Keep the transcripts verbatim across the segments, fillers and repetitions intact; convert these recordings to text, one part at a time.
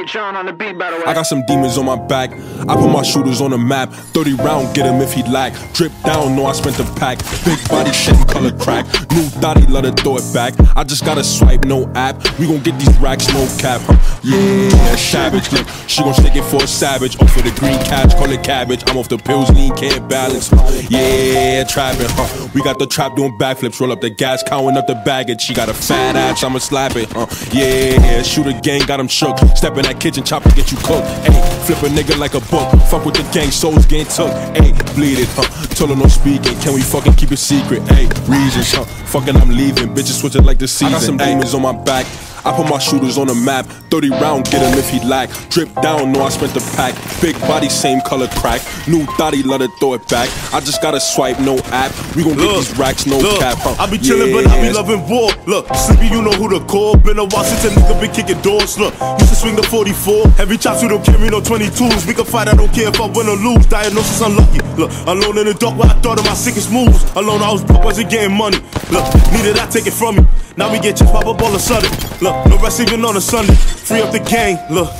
I got some demons on my back. I put my shooters on the map. thirty round, get him if he lack. Drip down, no, I spent the pack. Big body shit and color crack. New thotty, let her throw it back. I just gotta swipe, no app. We gon' get these racks, no cap. Huh? Yeah, savage look. She gon' stick it for a savage. Off for the green cabbage, call it cabbage. I'm off the pills, lean, can't balance. Yeah, trapping, huh? We got the trap doing backflips. Roll up the gas, counting up the baggage. She got a fat ass, I'ma slap it, huh? Yeah, shoot a gang, got him shook. Step in that kitchen, chop and get you cooked. Ayy, flip a nigga like a book. Fuck with the gang, souls getting took. Ayy, bleed it, huh? Told her no speaking. Can we fucking keep it secret? Ayy, reasons, huh? Fucking I'm leaving. Bitches switch it like the season. I got some demons on my back. I put my shooters on the map. thirty round, get him if he lack. Drip down, no, I spent the pack. Big body, same color crack. New thotty, let her throw it back. I just gotta swipe, no app. We gon' get these racks, no look, cap, huh? I be chillin', yeah, but I be loving war. Look, Sleepy, you know who to call. Been a while since a nigga been kicking doors. Look, used to swing the forty-four. Heavy chops, you don't carry no twenty-twos. We can fight, I don't care if I win or lose. Diagnosis unlucky. Look, alone in the dark where I thought of my sickest moves. Alone, I was broke, wasn't getting money. Look, needed I take it from me. Now we get just pop up all of a sudden. Look, no rest even on a Sunday. Free up the gang, look.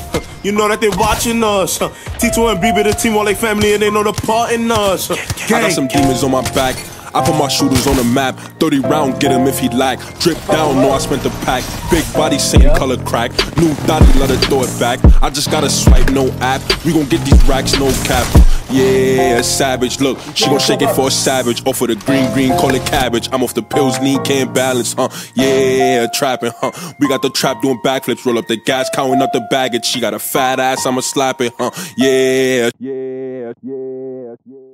You know that they watching us. Tito and Bieber, the team, all they family, and they know the part in us. Gang. I got some demons on my back. I put my shooters on the map. thirty round, get him if he lack. Drip down, no, I spent the pack. Big body, same yeah. color crack. New thotty, let her throw it back. I just gotta swipe, no app. We gon' get these racks, no cap. Yeah, savage, look, she gon' shake it for a savage. Off of the green, green, call it cabbage. I'm off the pills, lean, can't balance, huh? Yeah, trapping, huh? We got the trap doing backflips. Roll up the gas, counting up the baggage. She got a fat ass, I'ma slap it, huh? Yeah, yeah, yeah, yeah.